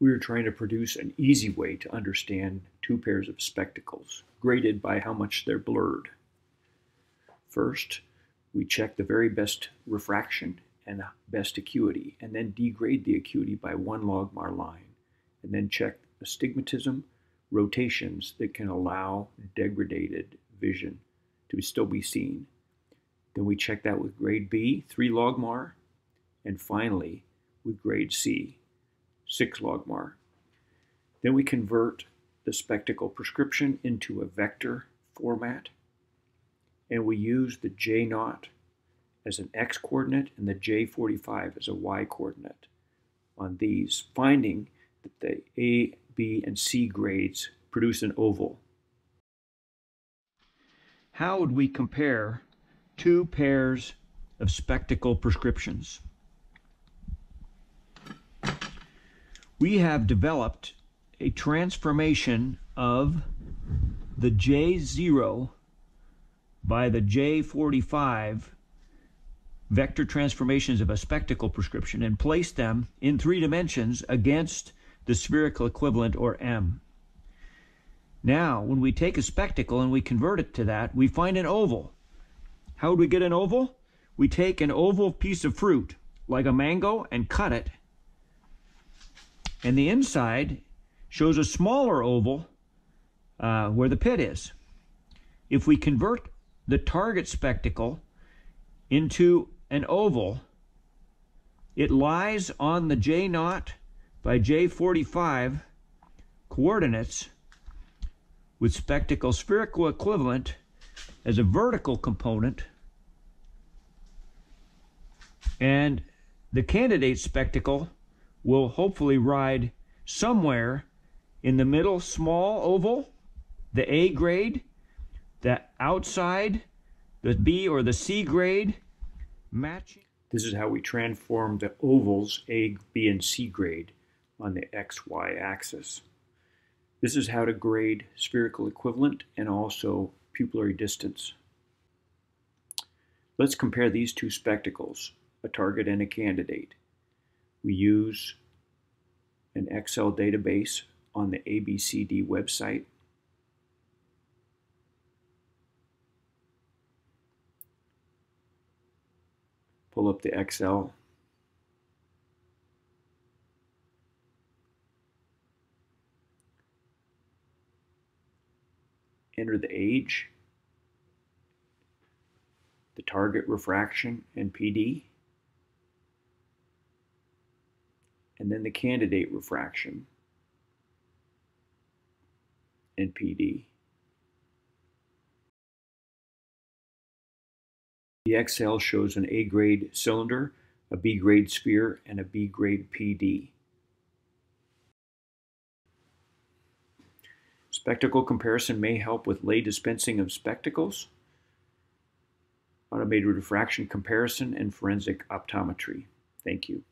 we were trying to produce an easy way to understand two pairs of spectacles, graded by how much they're blurred. First, we check the very best refraction and best acuity, and then degrade the acuity by one logMAR line, and then check astigmatism, rotations that can allow degraded vision to still be seen. Then we check that with grade B, 3 logMAR, and finally with grade C, 6 logMAR. Then we convert the spectacle prescription into a vector format, and we use the J0 as an x-coordinate and the J45 as a y-coordinate on these, finding that the A, B, and C grades produce an oval. How would we compare two pairs of spectacle prescriptions? We have developed a transformation of the J0 by the J45 vector transformations of a spectacle prescription and placed them in three dimensions against the spherical equivalent, or M. Now, when we take a spectacle and we convert it to that, we find an oval. How would we get an oval? We take an oval piece of fruit, like a mango, and cut it. And the inside shows a smaller oval where the pit is. If we convert the target spectacle into an oval, it lies on the J0 by J45 coordinates with spectacle spherical equivalent as a vertical component, and the candidate spectacle will hopefully ride somewhere in the middle small oval, the A grade, the outside, the B or the C grade, matching. This is how we transform the ovals A, B, and C grade on the X, Y axis. This is how to grade spherical equivalent and also pupillary distance. Let's compare these two spectacles, a target and a candidate. We use an Excel database on the ABCD website. Pull up the Excel. Enter the age, the target refraction and PD, and then the candidate refraction and PD. The Excel shows an A grade cylinder, a B grade sphere, and a B grade PD. Spectacle comparison may help with lay dispensing of spectacles, automated refraction comparison, and forensic optometry. Thank you.